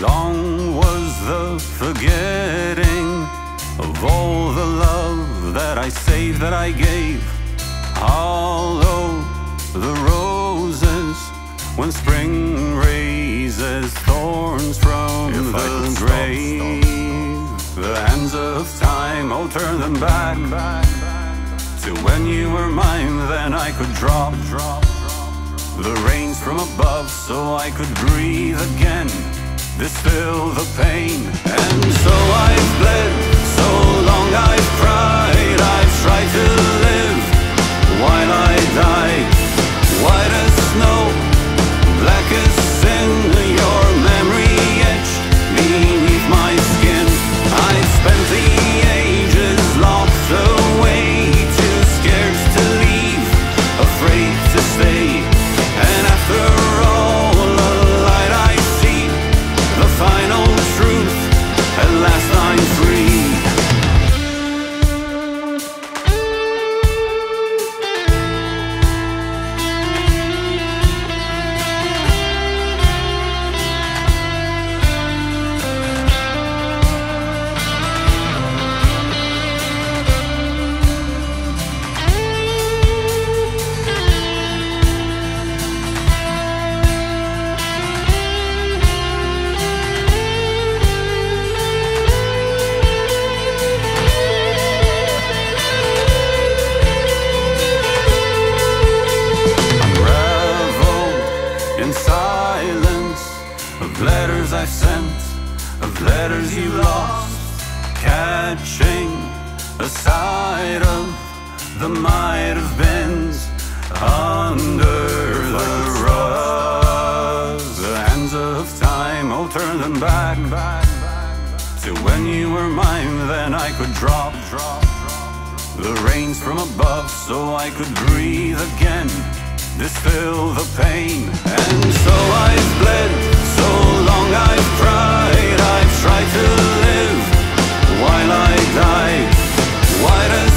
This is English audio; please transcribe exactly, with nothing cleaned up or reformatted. Long was the forgetting of all the love that I saved, that I gave. Hollow the roses when spring raises thorns from if the grave. Stop, stop, stop. The hands of time, oh turn them back, back, back, back. To when you were mine, then I could drop, drop, drop, drop the rains from above so I could breathe again. Distill the pain, and so I've bled, so long I've cried, I've tried to live while I die. White as snow, black as sin, your memory etched beneath my skin. I've spent the ages locked away, too scared to leave, afraid to stay, and after letters I've sent, of letters you lost, catching a sight of the might have beens under the rug. The hands of time, oh turn them back, back, back, back to when you were mine, then I could drop, drop, drop, drop the rains from above so I could breathe again. Distill the pain, and so I've bled, so long I've cried, I've tried to live while I die. Why does